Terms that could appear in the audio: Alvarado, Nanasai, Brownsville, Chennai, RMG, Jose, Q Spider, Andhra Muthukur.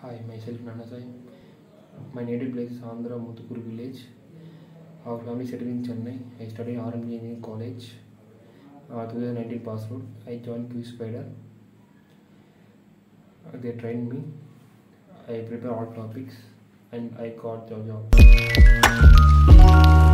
Hi, myself Nanasai. My native place is Andhra Muthukur village. Our family settled in Chennai. I studied RMG in college. 2019 passed out. I joined Q Spider. They trained me. I prepare all topics and I got the job.